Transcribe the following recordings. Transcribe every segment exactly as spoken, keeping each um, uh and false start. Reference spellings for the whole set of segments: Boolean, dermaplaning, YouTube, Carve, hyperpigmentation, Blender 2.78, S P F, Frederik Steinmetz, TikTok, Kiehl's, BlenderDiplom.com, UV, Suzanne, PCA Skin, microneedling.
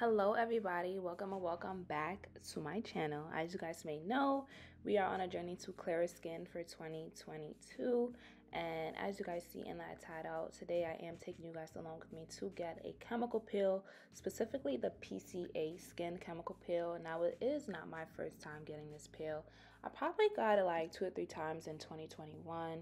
Hello everybody, welcome and welcome back to my channel. As you guys may know, we are on a journey to clearer skin for twenty twenty-two, and as you guys see in that title, today I am taking you guys along with me to get a chemical peel, specifically the P C A Skin chemical peel. Now, it is not my first time getting this peel. I probably got it like two or three times in twenty twenty-one,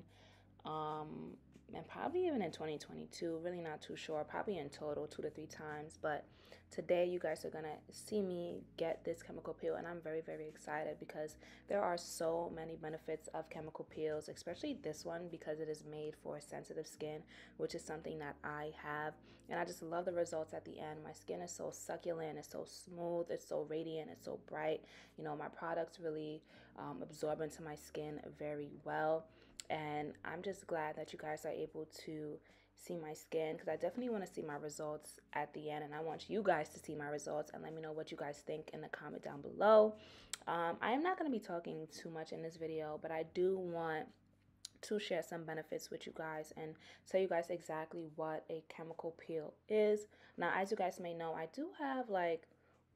um and probably even in twenty twenty-two, really not too sure, probably in total two to three times. But today you guys are gonna see me get this chemical peel, and I'm very very excited because there are so many benefits of chemical peels, especially this one, because it is made for sensitive skin, which is something that I have. And I just love the results at the end. My skin is so succulent, it's so smooth, it's so radiant, it's so bright. You know, my products really um, absorb into my skin very well, and I'm just glad that you guys are able to see my skin, because I definitely want to see my results at the end, and I want you guys to see my results and let me know what you guys think in the comment down below. um I am not going to be talking too much in this video, but I do want to share some benefits with you guys and tell you guys exactly what a chemical peel is. Now, as you guys may know, I do have like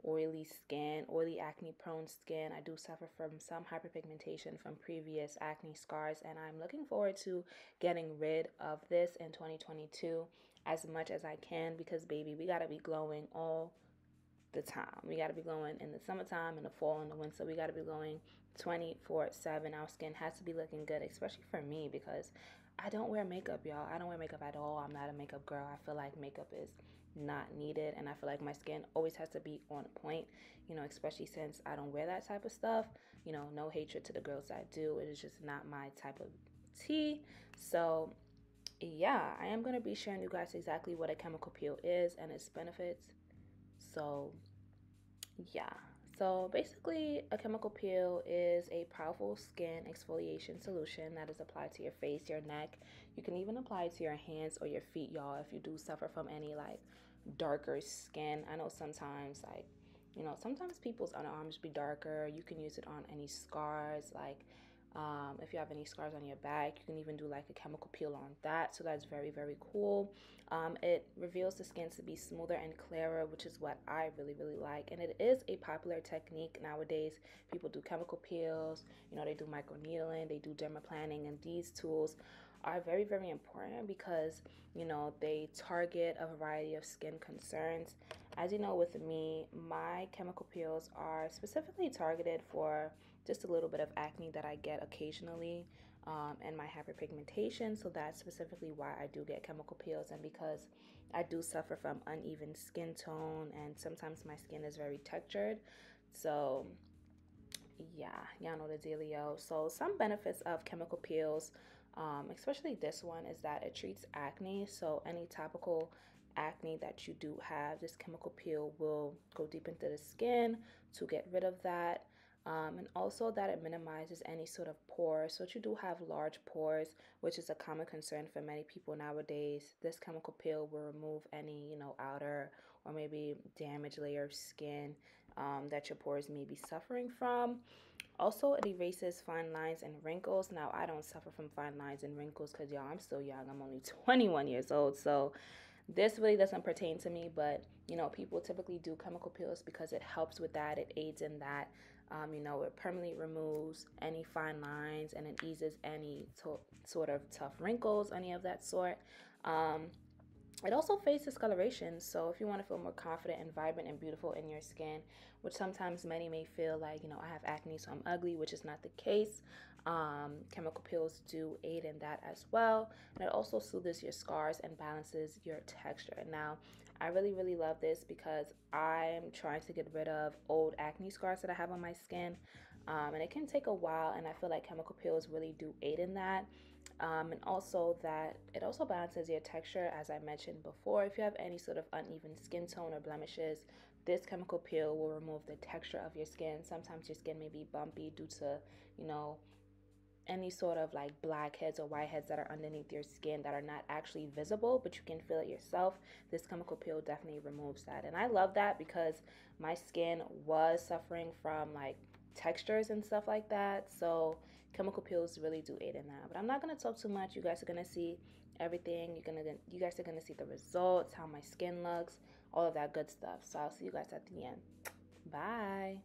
oily skin, oily acne prone skin. I do suffer from some hyperpigmentation from previous acne scars, and I'm looking forward to getting rid of this in twenty twenty-two as much as I can, because baby, we gotta be glowing all the time. We gotta be glowing in the summertime, in the fall, in the winter. We gotta be glowing twenty-four seven. Our skin has to be looking good, especially for me, because I don't wear makeup, y'all. I don't wear makeup at all. I'm not a makeup girl. I feel like makeup is not needed, and I feel like my skin always has to be on point, you know, especially since I don't wear that type of stuff. You know, no hatred to the girls that do. It is just not my type of tea. So yeah, I am going to be sharing you guys exactly what a chemical peel is and its benefits. So yeah. So basically, a chemical peel is a powerful skin exfoliation solution that is applied to your face, your neck. You can even apply it to your hands or your feet, y'all, if you do suffer from any like darker skin. I know sometimes like, you know, sometimes people's underarms be darker. You can use it on any scars, like um, if you have any scars on your back, you can even do like a chemical peel on that. So that's very, very cool. Um, it reveals the skin to be smoother and clearer, which is what I really, really like. And it is a popular technique nowadays. People do chemical peels, you know, they do microneedling, they do dermaplaning, and these tools are very, very important because, you know, they target a variety of skin concerns. As you know, with me, my chemical peels are specifically targeted for just a little bit of acne that I get occasionally, um, and my hyperpigmentation. So that's specifically why I do get chemical peels, and because I do suffer from uneven skin tone, and sometimes my skin is very textured. So yeah, y'all know the dealio. So some benefits of chemical peels, um, especially this one, is that it treats acne. So any topical acne that you do have, this chemical peel will go deep into the skin to get rid of that. Um, and also that it minimizes any sort of pores. So if you do have large pores, which is a common concern for many people nowadays, this chemical peel will remove any, you know, outer or maybe damaged layer of skin um, that your pores may be suffering from. Also, it erases fine lines and wrinkles. Now, I don't suffer from fine lines and wrinkles because, y'all, I'm still young. I'm only twenty-one years old, so this really doesn't pertain to me. But, you know, people typically do chemical peels because it helps with that. It aids in that. Um, you know, it permanently removes any fine lines, and it eases any sort of tough wrinkles, any of that sort. Um, it also fades discoloration. So if you want to feel more confident and vibrant and beautiful in your skin, which sometimes many may feel like, you know, I have acne, so I'm ugly, which is not the case. Um, chemical peels do aid in that as well. And it also soothes your scars and balances your texture. Now, I really, really love this because I'm trying to get rid of old acne scars that I have on my skin. Um, and it can take a while, and I feel like chemical peels really do aid in that. Um, and also that it also balances your texture, as I mentioned before. If you have any sort of uneven skin tone or blemishes, this chemical peel will remove the texture of your skin. Sometimes your skin may be bumpy due to, you know, any sort of like blackheads or whiteheads that are underneath your skin that are not actually visible, but you can feel it yourself. This chemical peel definitely removes that, and I love that because my skin was suffering from like textures and stuff like that. So chemical peels really do aid in that. But I'm not going to talk too much. You guys are going to see everything. You're going to you guys are going to see the results, how my skin looks. all of that good stuff. So I'll see you guys at the end. Bye.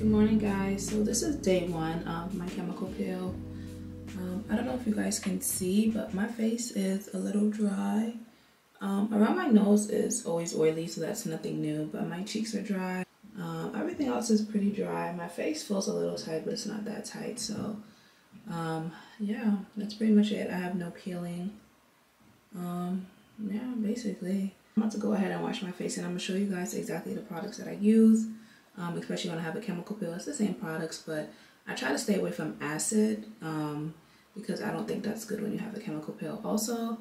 Good morning, guys. So this is day one of my chemical peel. Um, I don't know if you guys can see, but my face is a little dry. Um, around my nose is always oily, so that's nothing new, but my cheeks are dry. Um, everything else is pretty dry. My face feels a little tight, but it's not that tight. So um, yeah, that's pretty much it. I have no peeling. Um, yeah, basically. I'm about to go ahead and wash my face, and I'm going to show you guys exactly the products that I use. Um, especially when I have a chemical peel. It's the same products, but I try to stay away from acid um, because I don't think that's good when you have a chemical peel. Also,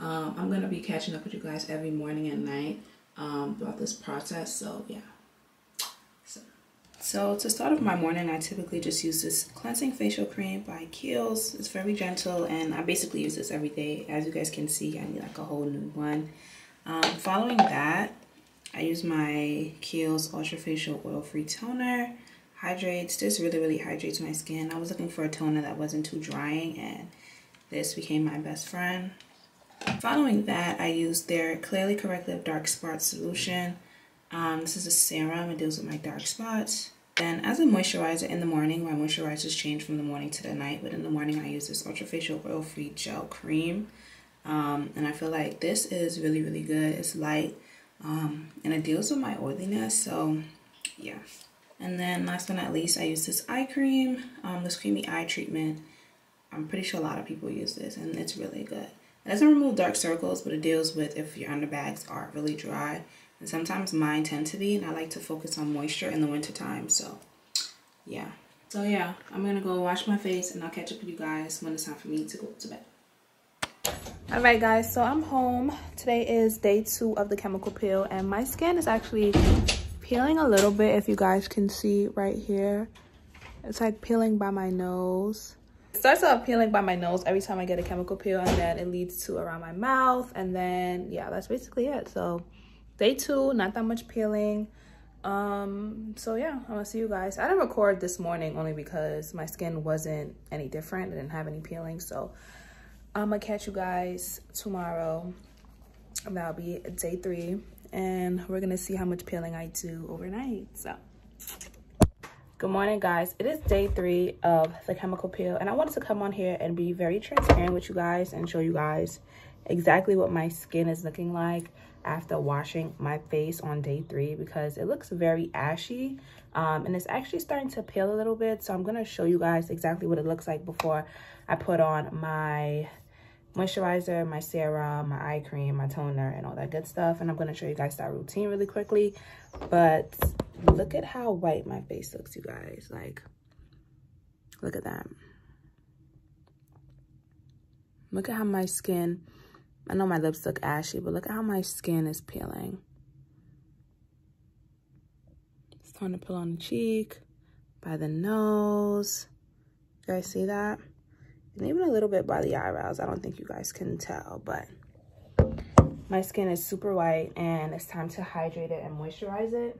um, I'm going to be catching up with you guys every morning and night um, throughout this process, so yeah. So. so to start off my morning, I typically just use this cleansing facial cream by Kiehl's. It's very gentle, and I basically use this every day. As you guys can see, I need like a whole new one. Um, following that, I use my Kiehl's Ultra Facial Oil-Free Toner. Hydrates. This really, really hydrates my skin. I was looking for a toner that wasn't too drying, and this became my best friend. Following that, I used their Clearly Correct Lip Dark Spot Solution. Um, this is a serum. It deals with my dark spots. Then as a moisturizer in the morning, my moisturizers change from the morning to the night. But in the morning, I use this Ultra Facial Oil-Free Gel Cream. Um, and I feel like this is really, really good. It's light. Um, and it deals with my oiliness, so yeah. And then last but not least, I use this eye cream, um, this creamy eye treatment. I'm pretty sure a lot of people use this, and it's really good. It doesn't remove dark circles, but it deals with if your underbags are really dry. And sometimes mine tend to be, and I like to focus on moisture in the wintertime, so yeah. So yeah, I'm going to go wash my face, and I'll catch up with you guys when it's time for me to go to bed. Alright guys, so I'm home. Today is day two of the chemical peel, and my skin is actually peeling a little bit. If you guys can see right here, it's like peeling by my nose. It starts off peeling by my nose every time I get a chemical peel, and then it leads to around my mouth, and then yeah, that's basically it. So day two, not that much peeling. Um so yeah, I'm gonna see you guys. I didn't record this morning only because my skin wasn't any different. I didn't have any peeling, so I'm gonna catch you guys tomorrow. That'll be day three, and we're gonna see how much peeling I do overnight. So good morning guys, it is day three of the chemical peel, and I wanted to come on here and be very transparent with you guys and show you guys exactly what my skin is looking like after washing my face on day three, because it looks very ashy, um, and it's actually starting to peel a little bit. So I'm gonna show you guys exactly what it looks like before I put on my moisturizer, my serum, my eye cream, my toner, and all that good stuff. And I'm going to show you guys that routine really quickly. But look at how white my face looks, you guys. Like, look at that. Look at how my skin, I know my lips look ashy, but look at how my skin is peeling. It's starting to peel on the cheek, by the nose. You guys see that? And even a little bit by the eyebrows. I don't think you guys can tell, but my skin is super white, and it's time to hydrate it and moisturize it.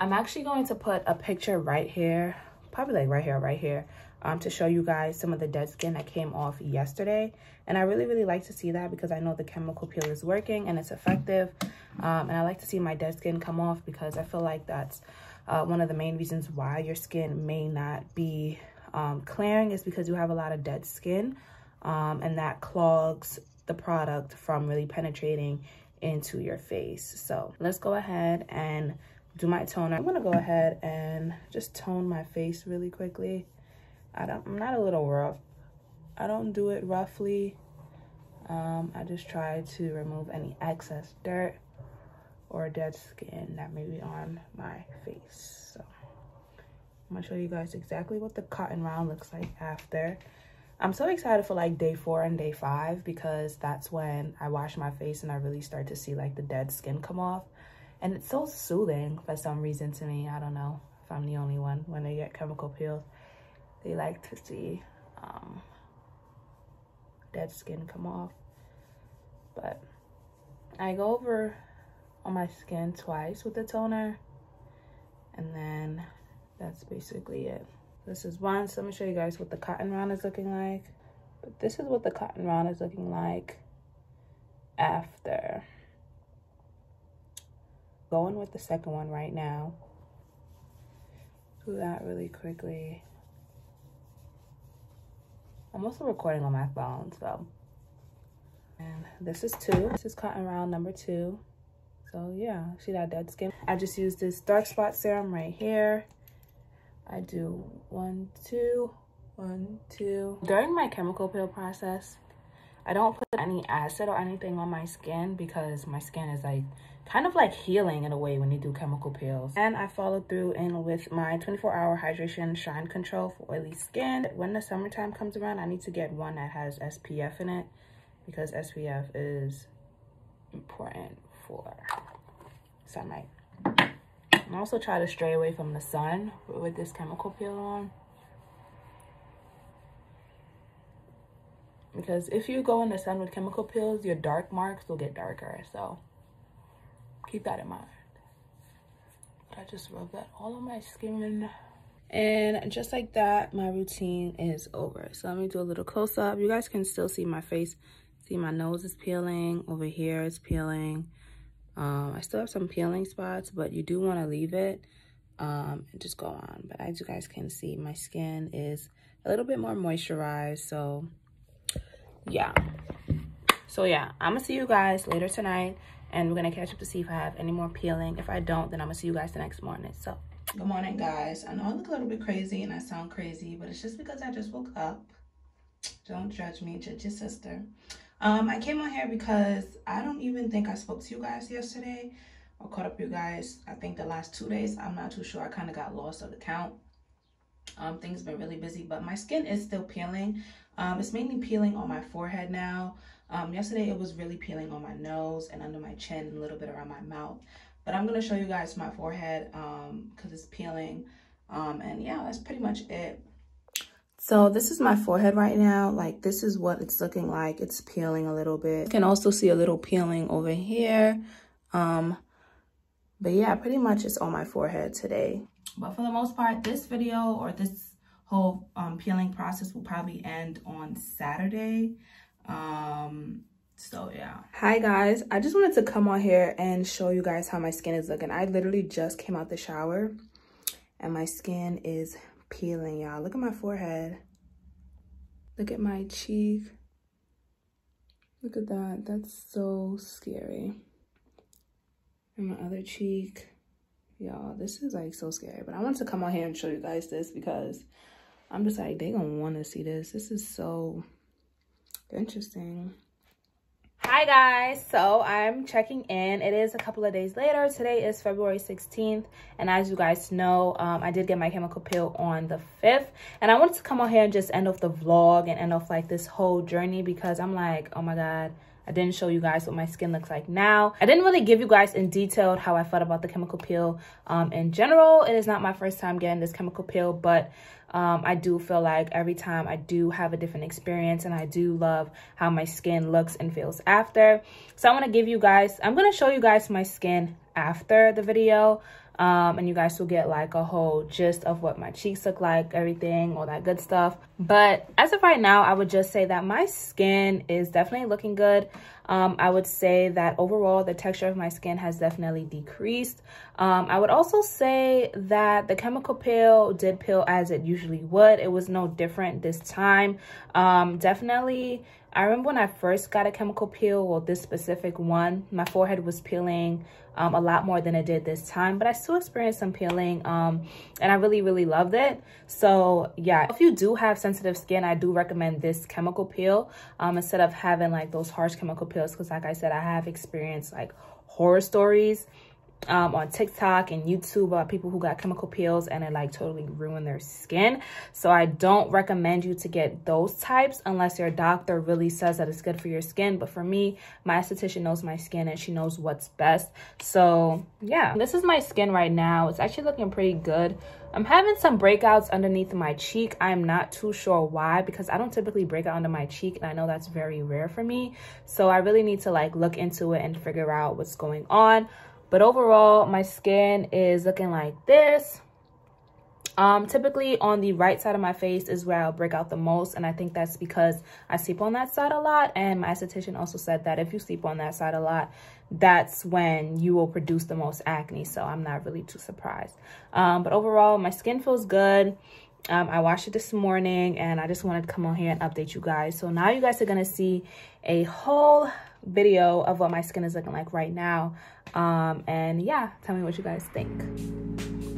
I'm actually going to put a picture right here, probably like right here, right here, um, to show you guys some of the dead skin that came off yesterday. And I really, really like to see that because I know the chemical peel is working and it's effective. Um, and I like to see my dead skin come off because I feel like that's uh, one of the main reasons why your skin may not be Um, clearing, is because you have a lot of dead skin, um, and that clogs the product from really penetrating into your face. So let's go ahead and do my toner. I'm gonna go ahead and just tone my face really quickly. I don't, I'm not a little rough. I don't do it roughly. Um, I just try to remove any excess dirt or dead skin that may be on my face. So I'm gonna show you guys exactly what the cotton round looks like after. I'm so excited for like day four and day five because that's when I wash my face and I really start to see like the dead skin come off, and it's so soothing for some reason to me. I don't know if I'm the only one. When they get chemical peels, they like to see um dead skin come off. But I go over on my skin twice with the toner, and then that's basically it. This is one. So let me show you guys what the cotton round is looking like. But this is what the cotton round is looking like after. Going with the second one right now. do that really quickly. I'm also recording on my phone, so. And this is two. This is cotton round number two. So yeah, she got dead skin. I just used this dark spot serum right here. I do one, two, one, two. During my chemical peel process, I don't put any acid or anything on my skin because my skin is like kind of like healing in a way when you do chemical peels. And I followed through in with my twenty-four hour hydration shine control for oily skin. When the summertime comes around, I need to get one that has S P F in it because S P F is important for sunlight. I also try to stray away from the sun with this chemical peel on, because if you go in the sun with chemical peels, your dark marks will get darker, so keep that in mind. But I just rub that all on my skin. And just like that, my routine is over. So let me do a little close-up. You guys can still see my face. See, my nose is peeling. Over here is peeling. Um, I still have some peeling spots, but you do want to leave it um, and just go on. But as you guys can see, my skin is a little bit more moisturized, so... yeah so yeah I'm gonna see you guys later tonight, and we're gonna catch up to see if I have any more peeling. If I don't, then I'm gonna see you guys the next morning. So good morning, guys. I know I look a little bit crazy and I sound crazy, but it's just because I just woke up. Don't judge me, judge your sister. um I came on here because I don't even think I spoke to you guys yesterday or caught up with you guys. I think the last two days, I'm not too sure, I kind of got lost of the count. Um things been really busy, but my skin is still peeling. Um, it's mainly peeling on my forehead now. Um, yesterday it was really peeling on my nose and under my chin and a little bit around my mouth. But I'm going to show you guys my forehead um, because it's peeling. Um, and yeah, that's pretty much it. So this is my forehead right now. Like, this is what it's looking like. It's peeling a little bit. You can also see a little peeling over here. Um, but yeah, pretty much it's on my forehead today. But for the most part, this video or this whole um, peeling process will probably end on Saturday. Um, so yeah. Hi guys, I just wanted to come on here and show you guys how my skin is looking. I literally just came out the shower and my skin is peeling, y'all. Look at my forehead. Look at my cheek. Look at that, that's so scary. And my other cheek. Y'all, this is like so scary, but I wanted to come on here and show you guys this because I'm just like, they gonna want to see this. This is so interesting. Hi guys, so I'm checking in. It is a couple of days later. Today is February sixteenth, and as you guys know, um, I did get my chemical peel on the fifth, and I wanted to come on here and just end off the vlog and end off like this whole journey because I'm like, oh my god, I didn't show you guys what my skin looks like now. I didn't really give you guys in detail how I felt about the chemical peel um, in general. It is not my first time getting this chemical peel, but um, I do feel like every time I do have a different experience, and I do love how my skin looks and feels after. So I want to give you guys, I'm going to show you guys my skin after the video. Um, and you guys will get like a whole gist of what my cheeks look like, everything, all that good stuff. But as of right now, I would just say that my skin is definitely looking good. Um, I would say that overall, the texture of my skin has definitely decreased. Um, I would also say that the chemical peel did peel as it usually would. It was no different this time. Um, definitely, I remember when I first got a chemical peel, or well, this specific one, my forehead was peeling um, a lot more than it did this time, but I still experienced some peeling, um, and I really, really loved it. So yeah, if you do have sensitive skin, I do recommend this chemical peel um, instead of having like those harsh chemical peels, because like I said, I have experienced like horror stories um on TikTok and YouTube about people who got chemical peels and it like totally ruined their skin. So I don't recommend you to get those types unless your doctor really says that it's good for your skin. But for me, my esthetician knows my skin and she knows what's best. So yeah, this is my skin right now. It's actually looking pretty good. I'm having some breakouts underneath my cheek. I'm not too sure why, because I don't typically break out under my cheek, and I know that's very rare for me. So I really need to like look into it and figure out what's going on. But overall, my skin is looking like this. Um, typically on the right side of my face is where I'll break out the most, and I think that's because I sleep on that side a lot, and my esthetician also said that if you sleep on that side a lot, that's when you will produce the most acne, so I'm not really too surprised. Um, but overall, my skin feels good. Um, I washed it this morning, and I just wanted to come on here and update you guys. So now you guys are going to see a whole video of what my skin is looking like right now. Um, and yeah, tell me what you guys think.